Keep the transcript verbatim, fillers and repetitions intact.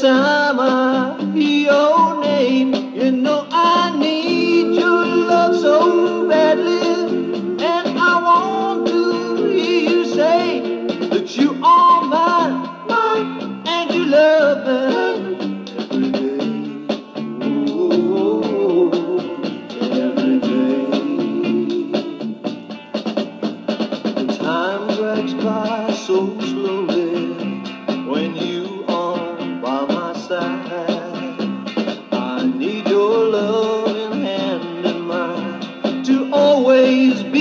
time I hear your name, you know I need your love so badly, and I want to hear you say that you are mine, mine, and you love me. So slowly, when you are by my side, I need your loving hand in mine to always be.